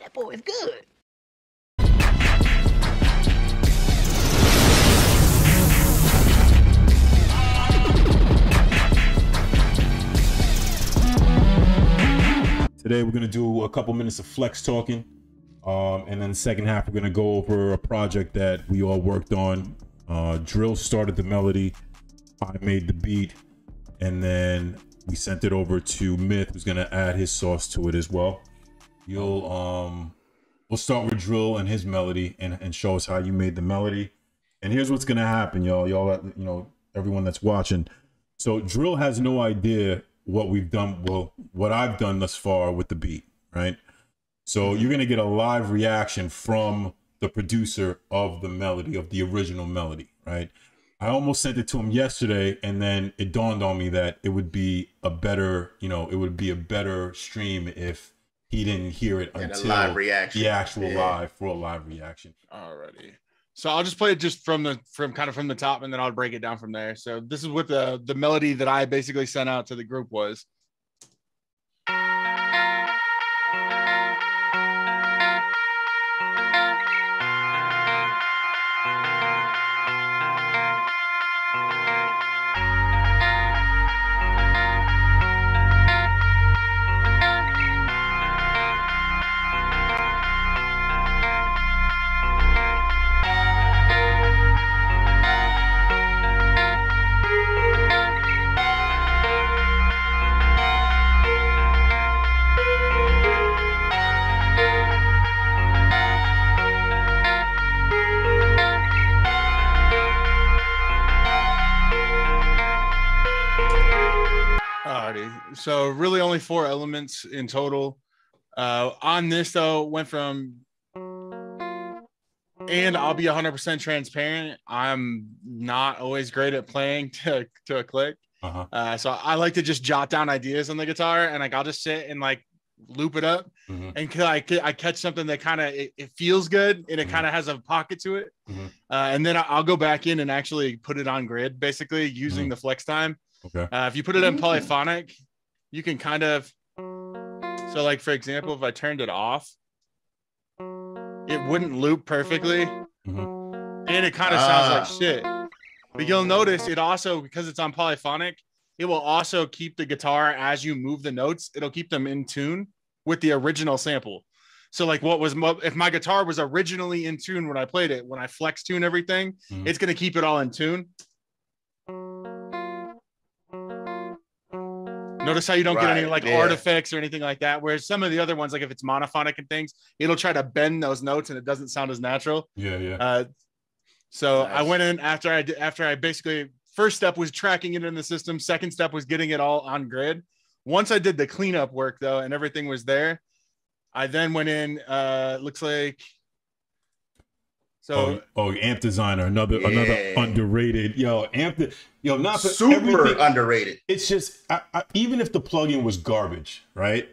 That boy is good. Today we're gonna do a couple minutes of flex talking, and then the second half we're gonna go over a project that we all worked on. Drill started the melody, I made the beat, and then we sent it over to Myth, who's gonna add his sauce to it as well. We'll start with Drill and his melody, and show us how you made the melody. And here's what's gonna happen, y'all, you know, everyone that's watching. So Drill has no idea what we've done, well, what I've done thus far with the beat, right? So you're gonna get a live reaction from the producer of the melody, of the original melody, right? I almost sent it to him yesterday, and then it dawned on me that it would be a better, it would be a better stream if he didn't hear it until live reaction. For a live reaction. Alrighty. So I'll just play it just from the top, and then I'll break it down from there. So this is what the melody that I basically sent out to the group was. So really only 4 elements in total. On this though, went from, and I'll be 100% transparent, I'm not always great at playing to a click. So I like to just jot down ideas on the guitar, and like I'll just sit and like loop it up, and I catch something that kind of it feels good, and it kind of has a pocket to it, and then I'll go back in and actually put it on grid, basically using the flex time. If you put it in polyphonic, you can kind of, so like, for example, if I turned it off, it wouldn't loop perfectly. And it kind of sounds like shit. But you'll notice it also, because it's on polyphonic, it will also keep the guitar, as you move the notes, it'll keep them in tune with the original sample. So like if my guitar was originally in tune when I played it, when I flex tune everything, it's going to keep it all in tune. Notice how you don't get any like artifacts or anything like that. Whereas some of the other ones, like if it's monophonic and things, it'll try to bend those notes and it doesn't sound as natural. So nice. I went in after I basically, first step was tracking it in the system. Second step was getting it all on grid. Once I did the cleanup work though, and everything was there, I then went in, looks like, Amp Designer, another underrated, not super underrated. It's just even if the plugin was garbage, right?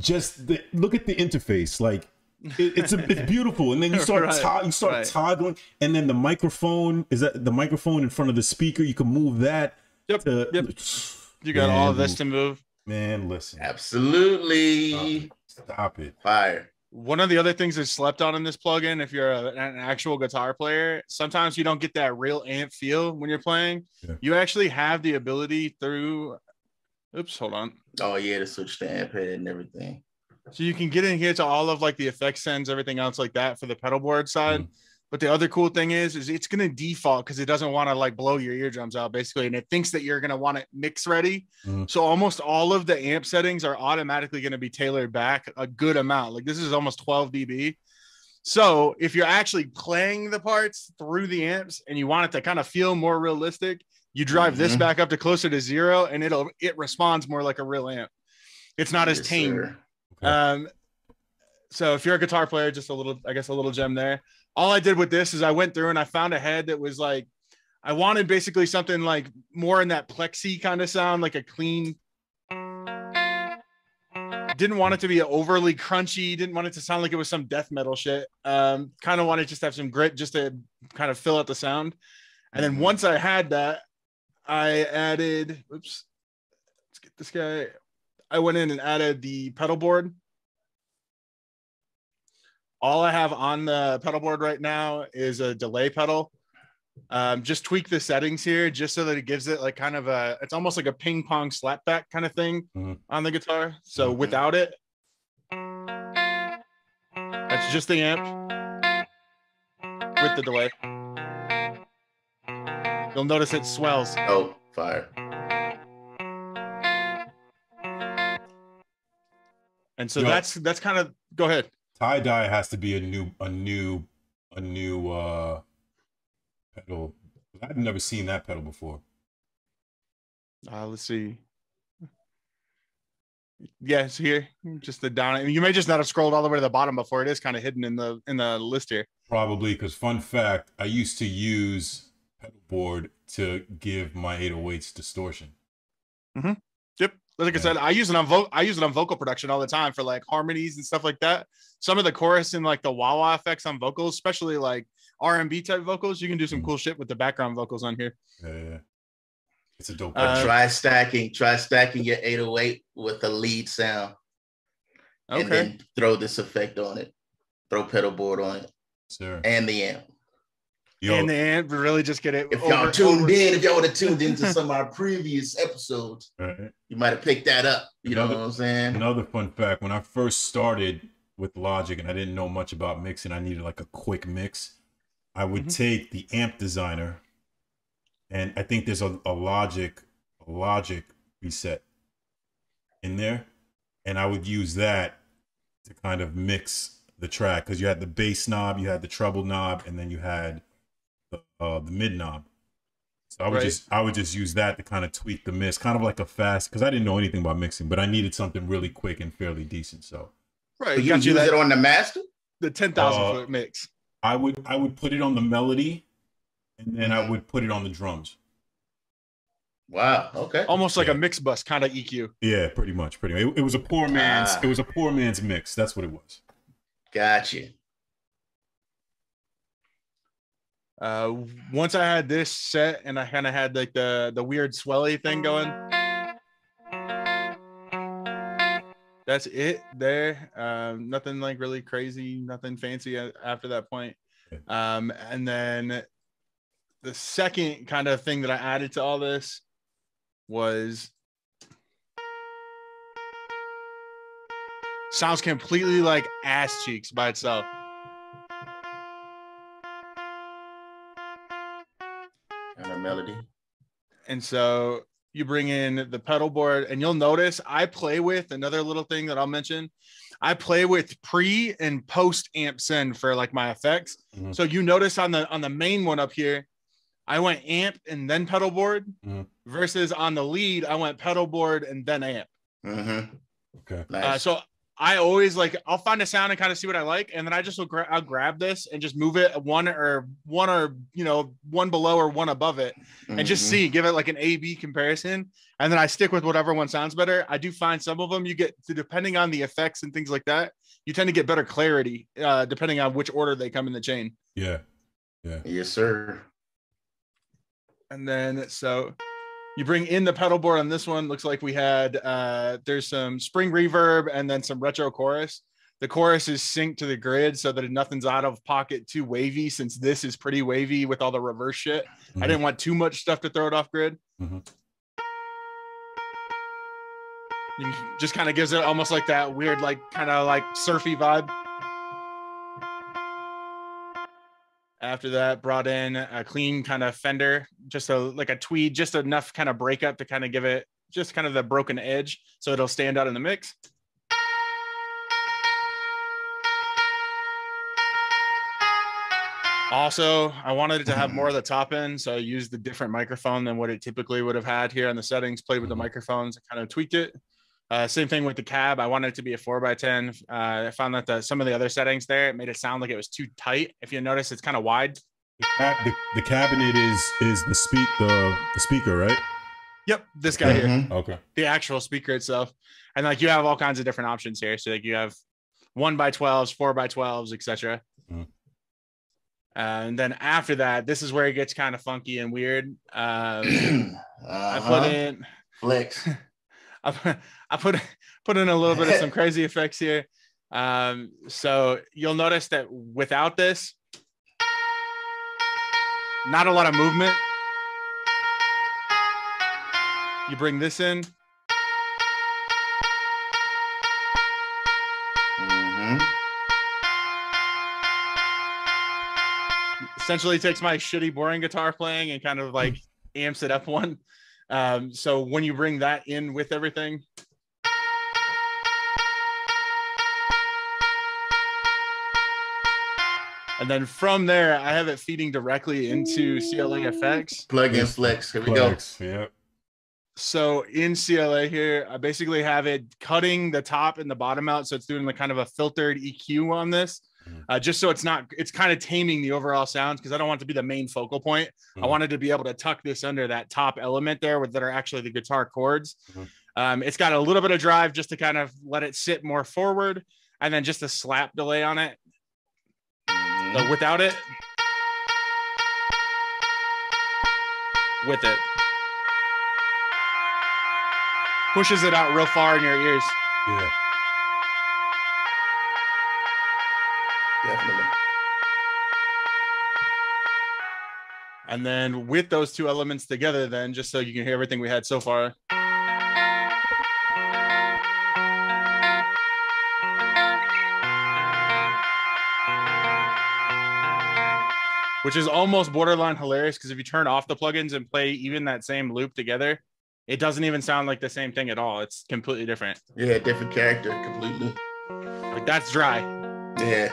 Just look at the interface, like it's beautiful, and then you start toggling, and then the microphone in front of the speaker. You can move that. You got all this to move. Man, listen, absolutely. Stop it. Fire. One of the other things I slept on in this plugin, if you're an actual guitar player, sometimes you don't get that real amp feel when you're playing. You actually have the ability through, to switch the amp head and everything. So you can get in here to all of like the effect sends, everything else like that for the pedal board side. But the other cool thing is it's going to default because it doesn't want to like blow your eardrums out basically. And it thinks that you're going to want it mix ready. So almost all of the amp settings are automatically going to be tailored back a good amount. Like this is almost 12 dB. So if you're actually playing the parts through the amps and you want it to kind of feel more realistic, you drive this back up to closer to 0 and it responds more like a real amp. It's not as tame. So if you're a guitar player, just a little, I guess, a little gem there. All I did with this is I went through and I found a head that was like, I wanted basically something like more in that plexi kind of sound, like a clean. Didn't want it to be overly crunchy. Didn't want it to sound like it was some death metal shit. Kind of wanted to just have some grit just to kind of fill out the sound. And then once I had that, I added, I went in and added the pedal board. All I have on the pedal board right now is a delay pedal. Just tweak the settings here just so that it gives it like kind of a, it's almost like a ping pong slapback kind of thing on the guitar. So without it, that's just the amp with the delay. You'll notice it swells. Oh, fire. And so that's kind of, go ahead. Tie dye has to be a new pedal. I've never seen that pedal before. Let's see. Yes, here, just the down. You may just not have scrolled all the way to the bottom before. It is kind of hidden in the list here. Probably, because fun fact, I used to use pedal board to give my 808s distortion. Mm-hmm. Yep. Like I said, I use it on vocal production all the time for like harmonies and stuff like that. Some of the chorus and like the wah-wah effects on vocals, especially like R&B type vocals, you can do some cool shit with the background vocals on here. Yeah. It's a dope. Try stacking your 808 with a lead sound. Okay. And then throw this effect on it. Throw pedal board on it. Sure. And the amp. Yo. And the amp, really just get it. If y'all tuned in, if y'all would have tuned into some of our previous episodes, you might have picked that up. You know what I'm saying? Another fun fact, when I first started with Logic and I didn't know much about mixing, I needed like a quick mix. I would take the amp designer, and I think there's a Logic preset in there, and I would use that to kind of mix the track, because you had the bass knob, you had the treble knob, and then you had the mid knob. So I would just use that to kind of tweak the mix, kind of like a fast, because I didn't know anything about mixing, but I needed something really quick and fairly decent. So right, you use it on the master, the 10,000-foot mix. I would put it on the melody, and then I would put it on the drums. Wow. Okay. Almost like a mix bus kind of EQ. Yeah, pretty much. It was a poor man's. It was a poor man's mix. That's what it was. Gotcha. Once I had this set and I kind of had like the weird swelly thing going. That's it there. Nothing like really crazy, nothing fancy after that point. And then the second kind of thing that I added to all this was sounds completely like ass cheeks by itself. And a melody. And so you bring in the pedal board, and you'll notice I play with another little thing that I'll mention. I play with pre and post amp send for like my effects. So you notice on the main one up here, I went amp and then pedal board, versus on the lead, I went pedal board and then amp. Okay. Nice. So I always like, I'll find a sound and kind of see what I like. And then I just will I'll grab this and just move it one or, you know, one below or one above it and just see, give it like an A-B comparison. And then I stick with whatever one sounds better. I do find some of them you get to, depending on the effects and things like that, you tend to get better clarity depending on which order they come in the chain. Yeah. Yeah. Yes, sir. And then, so you bring in the pedal board on this one. Looks like we had, there's some spring reverb and then some retro chorus. The chorus is synced to the grid so that nothing's out of pocket too wavy, since this is pretty wavy with all the reverse shit. I didn't want too much stuff to throw it off grid. It just kind of gives it almost like that weird, like kind of like surfy vibe. After that, brought in a clean kind of Fender, just like a tweed, just enough kind of breakup to kind of give it just kind of the broken edge so it'll stand out in the mix. Also, I wanted it to have more of the top end, so I used a different microphone than what it typically would have had here on the settings, played with the microphones, kind of tweaked it. Same thing with the cab. I wanted it to be a 4x10. I found that some of the other settings there, it made it sound like it was too tight. If you notice, it's kind of wide. The cabinet is the speaker, right? Yep, this guy here. Okay. The actual speaker itself, and like you have all kinds of different options here. So like you have 1x12s, 4x12s, etc. And then after that, this is where it gets kind of funky and weird. I put in flicks. I put in a little bit of some crazy effects here. So you'll notice that without this, not a lot of movement. You bring this in. Essentially takes my shitty, boring guitar playing and kind of like amps it up one. So when you bring that in with everything, and then from there, I have it feeding directly into CLA effects. Plug in flex. Here we go. Yep. So in CLA here, I basically have it cutting the top and the bottom out. So it's doing the kind of a filtered EQ on this. Just so it's not, it's kind of taming the overall sounds, because I don't want it to be the main focal point. I wanted to be able to tuck this under that top element there with that are actually the guitar chords. It's got a little bit of drive just to kind of let it sit more forward, and then just a slap delay on it. So without it, with it, pushes it out real far in your ears. Yeah. Definitely. And then with those two elements together, then just so you can hear everything we had so far. Which is almost borderline hilarious, because if you turn off the plugins and play even that same loop together, it doesn't even sound like the same thing at all. It's completely different. Yeah, different character completely. Like that's dry. Yeah.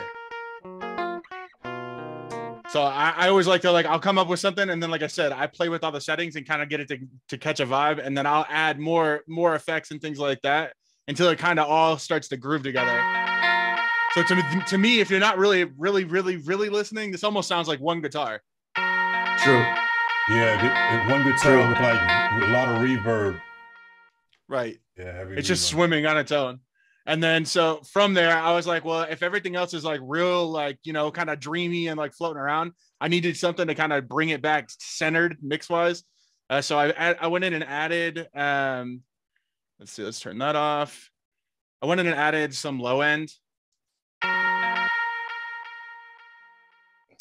So I always like to, like, I'll come up with something, and then, like I said, I play with all the settings and kind of get it to catch a vibe, and then I'll add more effects and things like that until it kind of all starts to groove together. So to me, if you're not really listening, this almost sounds like one guitar. True. Yeah, one guitar with like a lot of reverb. Right. Yeah. Heavy reverb. Just swimming on its own. And then, so from there, I was like, well, if everything else is like real, like, you know, kind of dreamy and like floating around, I needed something to kind of bring it back centered mix wise. So I went in and added, let's see, let's turn that off. I went in and added some low end.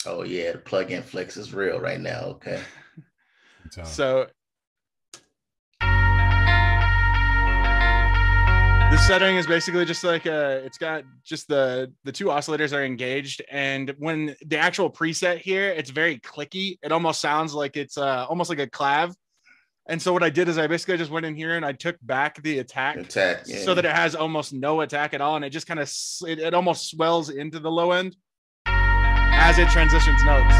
Oh yeah. The plug-in flex is real right now. Okay. So this setting is basically just like it's got just the two oscillators are engaged, and when the actual preset here, it's very clicky. It almost sounds like it's almost like a clav. And so what I did is I basically just went in here and I took back the attack yeah. So that it has almost no attack at all, and it just kind of it almost swells into the low end as it transitions notes.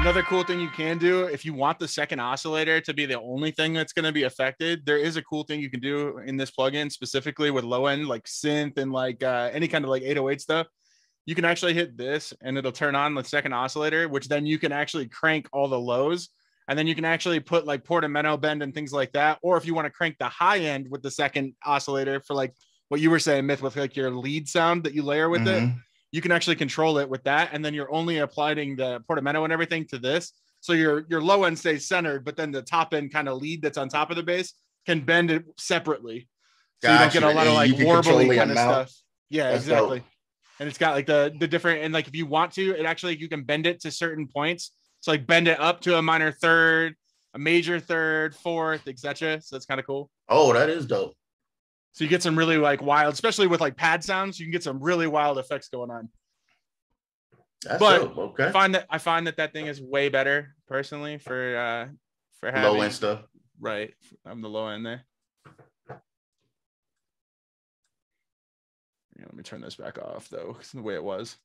Another cool thing you can do, if you want the second oscillator to be the only thing that's going to be affected, there is a cool thing you can do in this plugin specifically with low end, like synth and like any kind of like 808 stuff. You can actually hit this and it'll turn on the second oscillator, which then you can actually crank all the lows, and then you can actually put like portamento bend and things like that. Or if you want to crank the high end with the second oscillator for like what you were saying, Myth, with like your lead sound that you layer with it. You can actually control it with that, and then you're only applying the portamento and everything to this. So your low end stays centered, but then the top end kind of lead that's on top of the bass can bend it separately. So you don't get a lot of like warbly kind of stuff. Yeah, that's exactly. Dope. And it's got like the different, and like if you want to, it actually, you can bend it to certain points. So like bend it up to a minor third, a major third, fourth, etc. So that's kind of cool. Oh, that is dope. So you get some really like wild, especially with like pad sounds, you can get some really wild effects going on. But I find that thing is way better personally for having low end stuff. Right. I'm the low end there. Yeah, let me turn this back off though, because the way it was.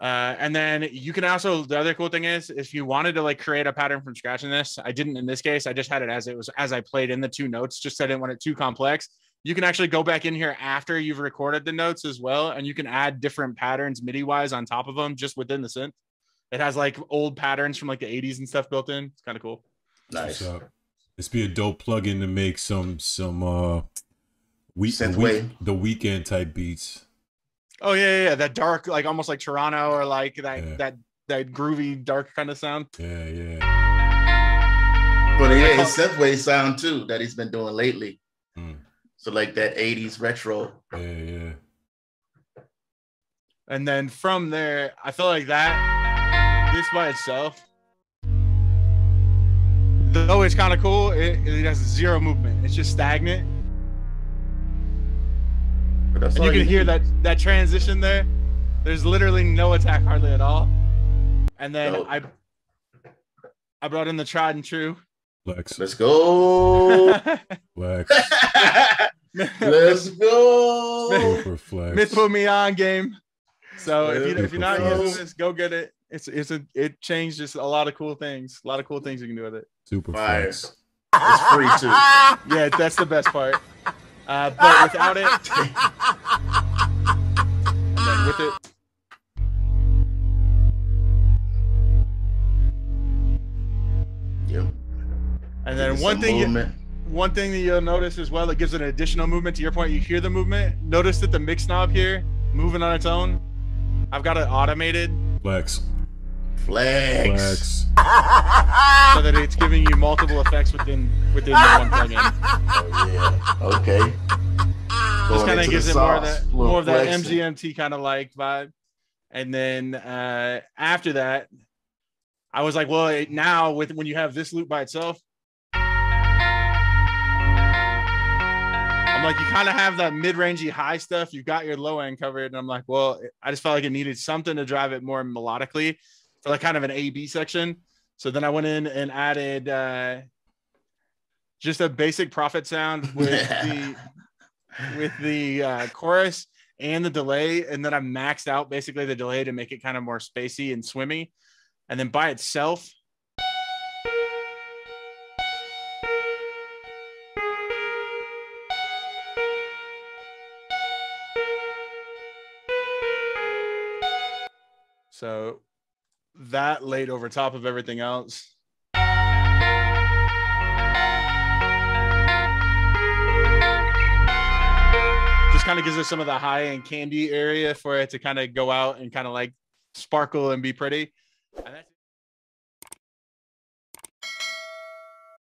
And then you can also, the other cool thing is, if you wanted to like create a pattern from scratch in this, I didn't in this case, I just had it as it was, as I played in the two notes, just I didn't want it too complex. You can actually go back in here after you've recorded the notes as well, and you can add different patterns MIDI wise on top of them, just within the synth. It has like old patterns from like the 80s and stuff built in. It's kind of cool. Nice. This be a dope plugin to make some weekend type beats. Oh yeah, that dark, like almost like Toronto, or like that groovy dark kind of sound. Yeah, yeah. But yeah, his synthwave sound too that he's been doing lately. Mm. So like that 80s retro. Yeah, yeah. And then from there, I feel like that, this by itself, though it's kind of cool, it has zero movement. It's just stagnant. But that's and you can hear that transition there. There's literally no attack hardly at all. And then dope. I brought in the tried and true. Flex. Let's go. Flex. Let's go. Myth put me on game. So if you're not using this, go get it. It changed just a lot of cool things. A lot of cool things you can do with it. Super flex. It's free too. Yeah, that's the best part. But without it, and then with it. Yep. And then one thing that you'll notice as well, it gives an additional movement to your point. You hear the movement. Notice that the mix knob here moving on its own. I've got it automated. Flex. So that it's giving you multiple effects within the one plugin. Oh yeah. Okay. This kind of gives it more of that MGMT kind of like vibe. And then after that, I was like, well, now when you have this loop by itself, I'm like, you kind of have that mid-rangey high stuff. You got your low end covered. And I'm like, well, I just felt like it needed something to drive it more melodically for like kind of an A-B section. So then I went in and added just a basic prophet sound with the chorus and the delay. And then I maxed out basically the delay to make it kind of more spacey and swimmy. And then by itself, so that laid over top of everything else. Just kind of gives us some of the high end candy area for it to kind of go out and kind of like sparkle and be pretty. And that's